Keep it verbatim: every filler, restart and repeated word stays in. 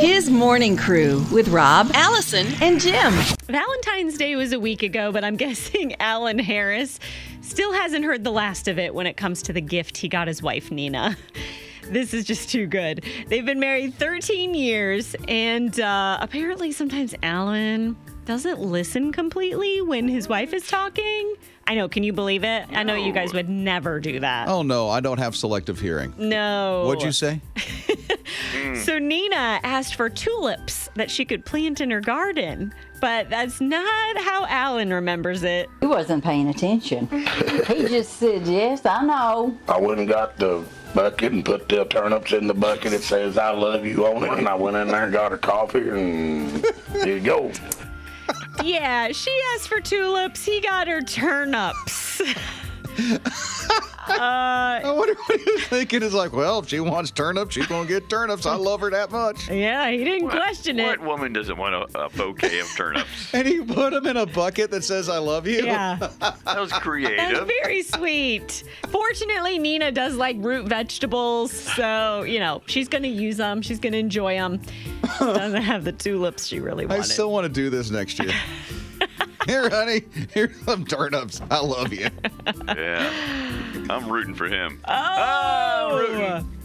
His Morning Crew with Rob, Allison, and Jim. Valentine's Day was a week ago, but I'm guessing Alan Harris still hasn't heard the last of it when it comes to the gift he got his wife, Nina. This is just too good. They've been married thirteen years, and uh, apparently sometimes Alan doesn't listen completely when his wife is talking. I know. Can you believe it? I know you guys would never do that. Oh, no. I don't have selective hearing. No. What'd you say? So Nina asked for tulips that she could plant in her garden, but that's not how Alan remembers it. He wasn't paying attention. He just said, yes, I know. I went and got the bucket and put the turnips in the bucket. It says, I love you on it. And I went in there and got her coffee, and there you go. Yeah, she asked for tulips. He got her turnips. Uh, I wonder what he was thinking. It's like, well, if she wants turnips, she's going to get turnips. I love her that much. Yeah, he didn't what, question what it. What woman doesn't want a, a bouquet of turnips? And he put them in a bucket that says, I love you? Yeah. That was creative. That was very sweet. Fortunately, Nina does like root vegetables. So, you know, she's going to use them. She's going to enjoy them. She doesn't have the tulips she really wanted. I still want to do this next year. Here, honey, here's some turnips. I love you. Yeah. I'm rooting for him. Oh! I'm rooting.